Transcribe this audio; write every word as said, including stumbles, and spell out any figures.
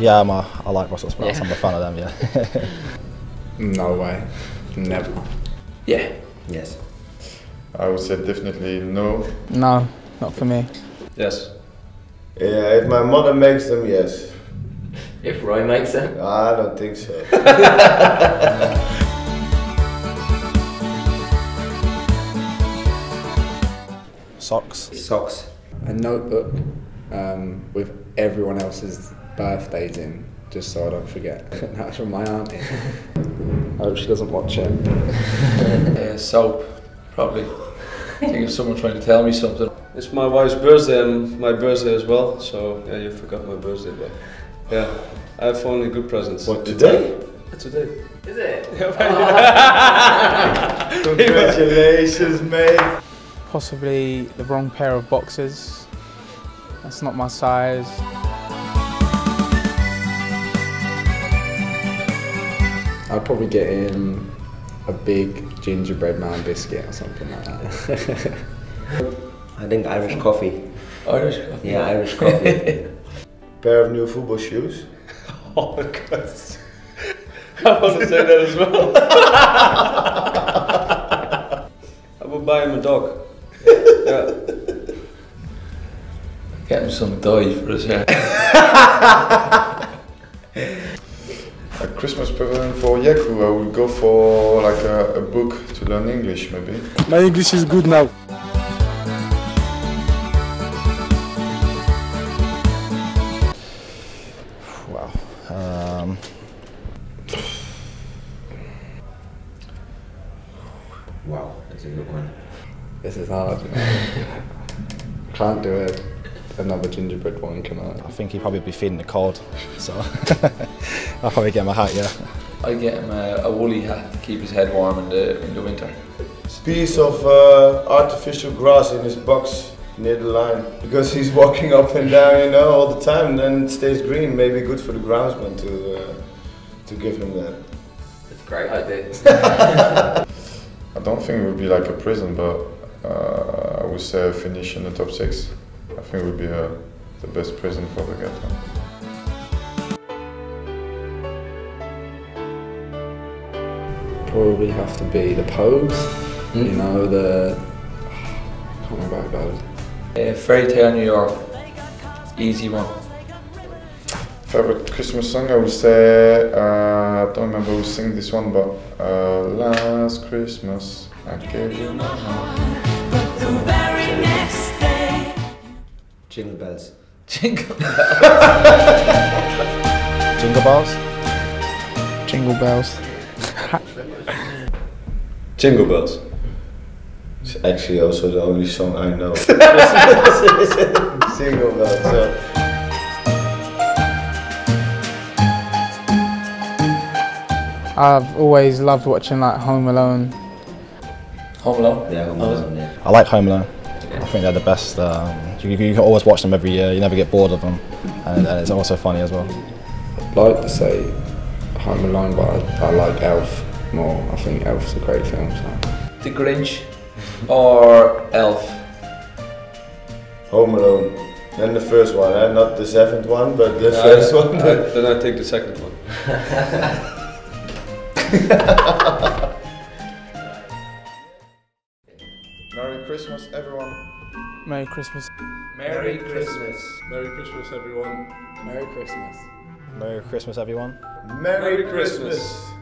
Yeah, I'm a, I like Russell Sprouts. Yeah. I'm a fan of them, yeah. No way. Never. Yeah. Yes. I would say definitely no. No, not for me. Yes. Yeah, if my mother makes them, yes. If Roy makes them? I don't think so. Socks. Socks. A notebook um, with everyone else's birthdays in, just so I don't forget. That's from my auntie. I hope she doesn't watch it. Yeah, soap, probably. I think if someone's trying to tell me something. It's my wife's birthday and my birthday as well, so yeah, you forgot my birthday, but yeah, I have only good presents. What, today? Today. Is it? Oh. Congratulations, mate. Possibly the wrong pair of boxers. That's not my size. I'd probably get him a big gingerbread man biscuit or something like that. I think Irish coffee. Irish coffee? Yeah, Irish coffee. Pair of new football shoes. Oh my God. I want to say that as well. I would buy him a dog. Yeah. Get him some toy for a second. A Christmas present for Yaku, I would go for like a, a book to learn English, maybe. My English is good now. Wow. Um. Wow, that's a good one. This is hard. Can't do it. Another gingerbread one, can I? I think he'd probably be feeding the cold, so I'll probably get him a hat, yeah. I'd get him a, a woolly hat to keep his head warm in the, in the winter. Piece of uh, artificial grass in his box near the line, because he's walking up and down, you know, all the time, and then it stays green. Maybe good for the groundsman to, uh, to give him that. That's a great idea. I don't think it would be like a prison, but uh, I would say finish in the top six. I think it would be uh, the best present for the gaffer. Probably have to be the Pogues, mm. you know, the... I can't remember about it. Uh, Fairytale New York, easy one. Favorite Christmas song, I would say, uh, I don't remember who sing this one, but uh, Last Christmas, I gave you my heart, but the very next. Jingle bells. Jingle bells. Jingle bells. Jingle bells. Jingle bells. It's actually also the only song I know. Jingle bells. Yeah. I've always loved watching like Home Alone. Home Alone? Yeah, Home Alone. Yeah. I like Home Alone. I think they're the best. Um, you, you can always watch them every year. You never get bored of them, and, and it's also funny as well. I'd like to say Home Alone, but I, I like Elf more. I think Elf's a great film. So. The Grinch or Elf? Home Alone. Then the first one, eh? Not the seventh one, but the no, first I, one. I, then I take the second one. Merry Christmas, everyone. Merry Christmas. Merry Christmas. Merry Christmas, everyone. Merry Christmas. Merry Christmas, everyone. Merry Christmas.